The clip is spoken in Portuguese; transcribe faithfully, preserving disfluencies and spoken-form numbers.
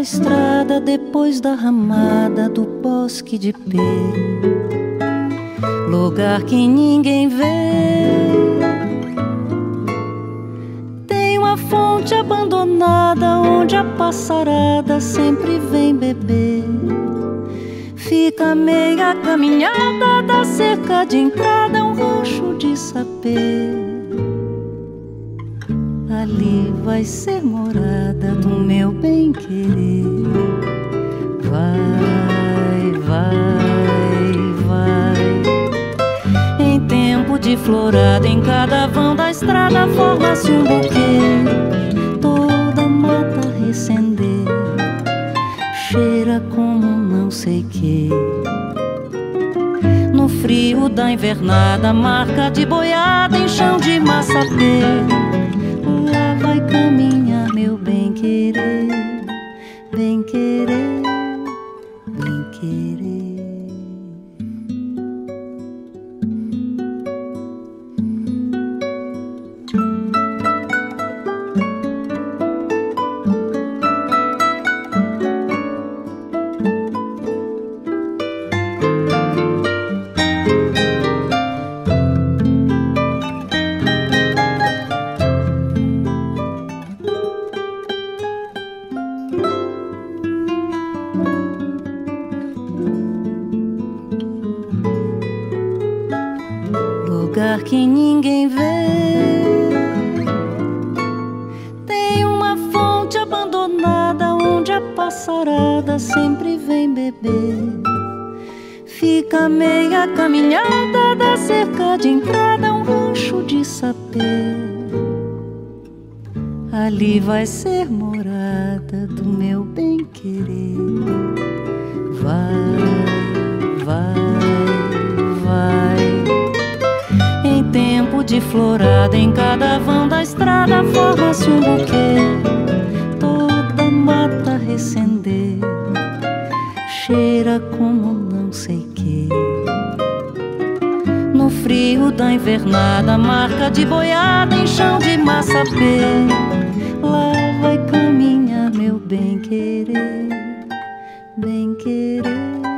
da estrada, depois da ramada do bosque de pé, lugar que ninguém vê. Tem uma fonte abandonada onde a passarada sempre vem beber. Fica meia caminhada da cerca de entrada, um rancho de sapê. Ali vai ser morada do meu bem-querer. Vai, vai, vai. Em tempo de florada, em cada vão da estrada, forma-se um buquê. Toda mata recender, cheira como não sei que. No frio da invernada, marca de boiada em chão de massapê. Lá vai caminhar meu bem-querer, bem-querer, bem-querer. Lugar que ninguém vê. Tem uma fonte abandonada onde a passarada sempre vem beber. Fica meia caminhada da cerca de entrada, um rancho de sapê. Ali vai ser morada do meu bem-querer. Vai, vai, vai. De florada em cada vão da estrada, forma-se um buquê. Toda mata recender, cheira como não sei que. No frio da invernada, marca de boiada em chão de massapê. Lá vai caminhar meu bem-querer, bem-querer.